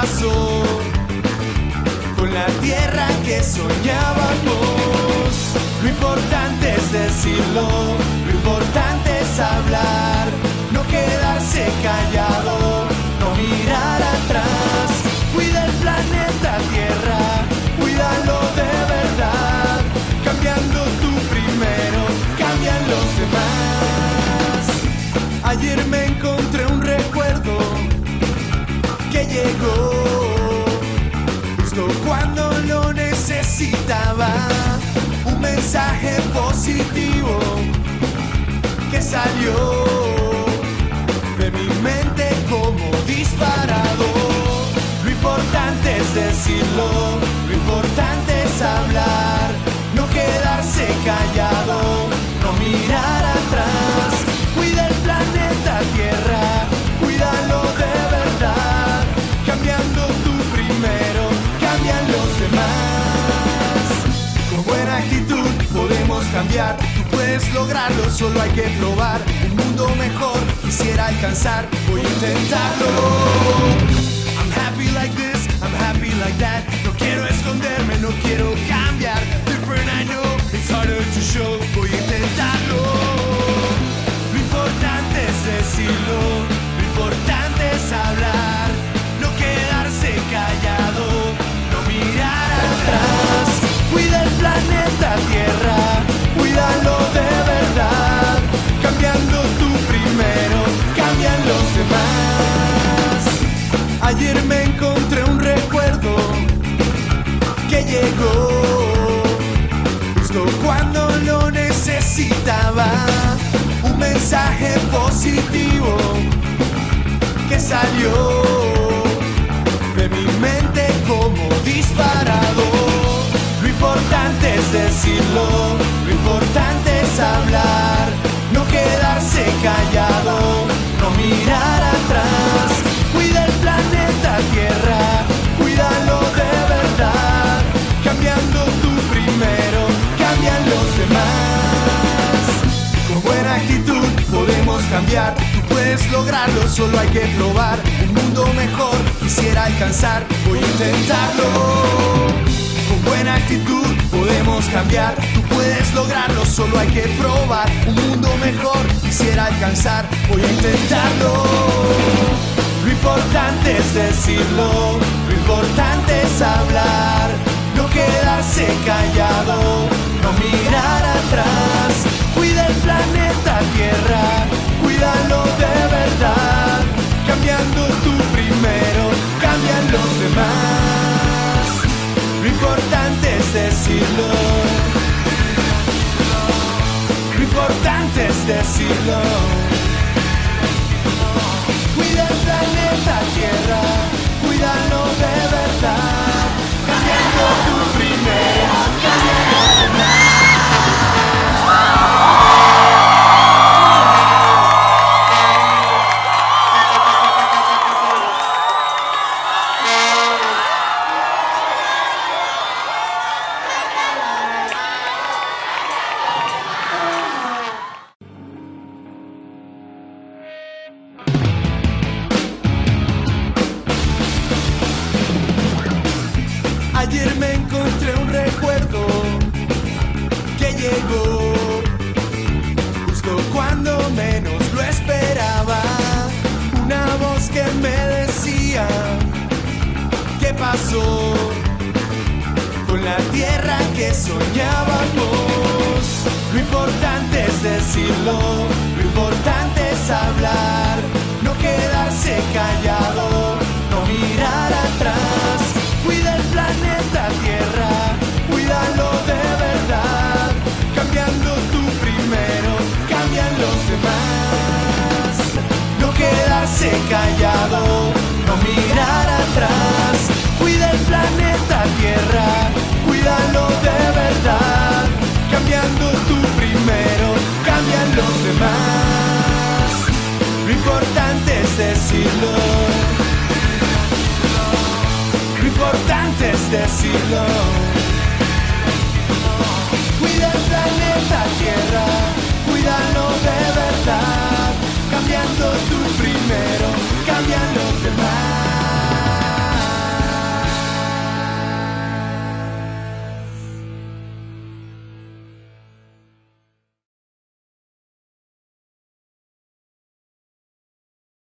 pasó con la tierra que soñábamos. Lo importante es decirlo, lo importante es hablar, no quedarse callado, no mirar atrás. Cuida el planeta Tierra, cuídalo de verdad, cambiando tú primero, cambian los demás. Ayer me encontré un recuerdo que llegó justo cuando lo necesitaba, un mensaje positivo que salió de mi mente como disparado. Lo importante es decirlo, lo importante es hablar, no quedarse callado, no mirar atrás. Cuida el planeta Tierra, cuídalo de verdad, cambiando tú primero, cambian los demás. Con buena actitud podemos cambiar, tú puedes lograrlo, solo hay que probar. Un mundo mejor quisiera alcanzar, voy a intentarlo. I'm happy like this, I'm happy like that. No quiero esconderme, no quiero cambiar. Different I know, it's harder to show, voy a intentarlo. Lo importante es decirlo, lo importante es hablar, callado, no mirar atrás. Cuida el planeta Tierra, cuídalo de verdad, cambiando tú primero, cambian los demás. Ayer me encontré un recuerdo que llegó justo cuando lo necesitaba, un mensaje positivo que salió de mi mente como disparado. Lo importante es decirlo, lo importante es hablar, no quedarse callado, no mirar atrás. Cuida el planeta Tierra, cuídalo de verdad, cambiando tú primero, cambian los demás. Con buena actitud podemos cambiar, tú puedes lograrlo, solo hay que probar. Un mundo mejor quisiera alcanzar, voy a intentarlo. Con buena actitud podemos cambiar, tú puedes lograrlo, solo hay que probar. Un mundo mejor quisiera alcanzar, voy a intentarlo. Lo importante es decirlo, lo importante es hablar, no quedarse callado, no mirar atrás. Cuida el planeta Tierra, cuídalo de verdad, cambiando tú primero, cambian los demás. Lo importante es decirlo, lo importante es decirlo. Cuida el planeta Tierra, cuídalo de verdad, cambiando tú primero, cambian los demás. Con la tierra que soñábamos. Lo importante es decirlo, lo importante es hablar, no quedarse callado, no mirar atrás. Cuida el planeta Tierra, cuídalo de verdad, cambiando tú primero, cambian los demás. No quedarse callado, no mirar atrás. Cuida el planeta Tierra, cuídalo de verdad, cambiando tú primero, cambian los demás. Lo importante es decirlo, lo importante es decirlo. Cuida el planeta Tierra, cuídalo de verdad, cambiando tú primero, cambian los demás.